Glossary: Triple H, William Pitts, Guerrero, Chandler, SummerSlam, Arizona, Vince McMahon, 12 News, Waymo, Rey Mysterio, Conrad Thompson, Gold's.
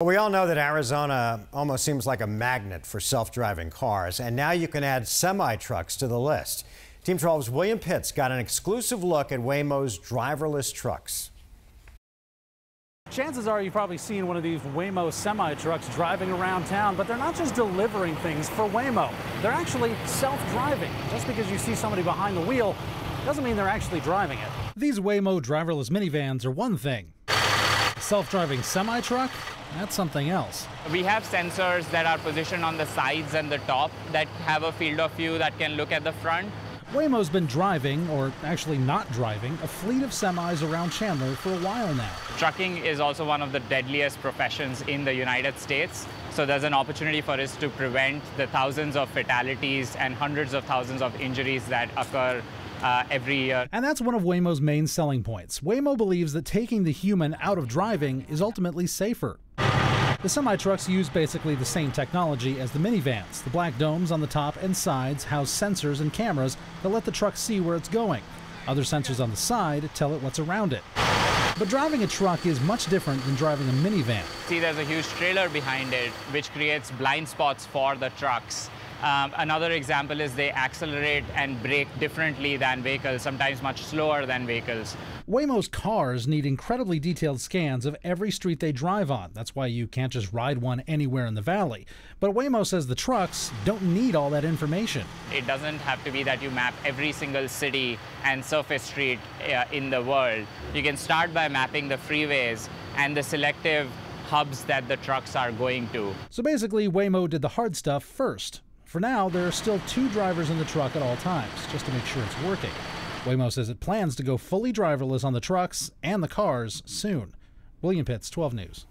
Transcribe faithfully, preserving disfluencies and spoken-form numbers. We all know that Arizona almost seems like a magnet for self-driving cars, and now you can add semi-trucks to the list. Team twelve's William Pitts got an exclusive look at Waymo's driverless trucks. Chances are you've probably seen one of these Waymo semi-trucks driving around town, but they're not just delivering things for Waymo. They're actually self-driving. Just because you see somebody behind the wheel doesn't mean they're actually driving it. These Waymo driverless minivans are one thing. Self-driving semi-truck? That's something else. We have sensors that are positioned on the sides and the top that have a field of view that can look at the front. Waymo's been driving, or actually not driving, a fleet of semis around Chandler for a while now. Trucking is also one of the deadliest professions in the United States, so there's an opportunity for us to prevent the thousands of fatalities and hundreds of thousands of injuries that occur Uh, every year. And that's one of Waymo's main selling points. Waymo believes that taking the human out of driving is ultimately safer. The semi-trucks use basically the same technology as the minivans. The black domes on the top and sides house sensors and cameras that let the truck see where it's going. Other sensors on the side tell it what's around it. But driving a truck is much different than driving a minivan. See, there's a huge trailer behind it, which creates blind spots for the trucks. Um, another example is they accelerate and brake differently than vehicles, sometimes much slower than vehicles. Waymo's cars need incredibly detailed scans of every street they drive on. That's why you can't just ride one anywhere in the valley. But Waymo says the trucks don't need all that information. It doesn't have to be that you map every single city and surface street uh, in the world. You can start by mapping the freeways and the selective hubs that the trucks are going to. So basically, Waymo did the hard stuff first. For now, there are still two drivers in the truck at all times, just to make sure it's working. Waymo says it plans to go fully driverless on the trucks and the cars soon. William Pitts, twelve News.